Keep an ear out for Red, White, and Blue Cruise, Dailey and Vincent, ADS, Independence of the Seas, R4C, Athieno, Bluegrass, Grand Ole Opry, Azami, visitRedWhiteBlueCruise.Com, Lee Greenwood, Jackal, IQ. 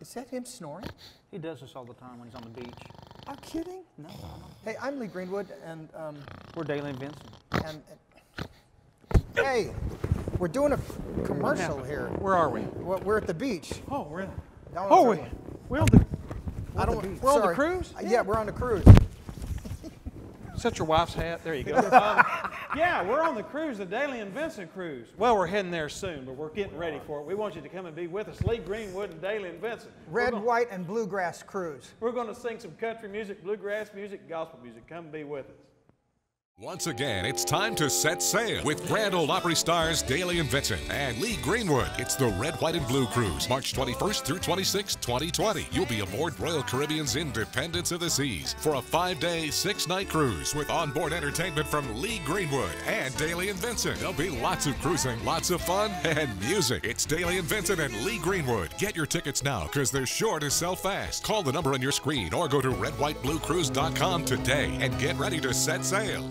Is that him snoring? He does this all the time when he's on the beach. Are you kidding? No. Hey, I'm Lee Greenwood, and we're Dailey and Vincent. And hey, we're doing a commercial here. Where are we? We're at the beach. Oh, we're at. Oh, we're on the. I don't. We're on the cruise. Yeah, we're on the cruise. Is that your wife's hat? There you go. Yeah, we're on the cruise, the Dailey and Vincent cruise. Well, we're heading there soon, but we're getting ready for it. We want you to come and be with us. Lee Greenwood and Dailey and Vincent. Red, White, and Bluegrass Cruise. We're going to sing some country music, bluegrass music, gospel music. Come be with us. Once again, it's time to set sail with Grand Ole Opry stars Dailey and Vincent and Lee Greenwood. It's the Red, White, and Blue Cruise, March 21st through 26, 2020. You'll be aboard Royal Caribbean's Independence of the Seas for a 5-day, 6-night cruise with onboard entertainment from Lee Greenwood and Dailey and Vincent. There'll be lots of cruising, lots of fun, and music. It's Dailey and Vincent and Lee Greenwood. Get your tickets now because they're sure to sell fast. Call the number on your screen or go to redwhitebluecruise.com today and get ready to set sail.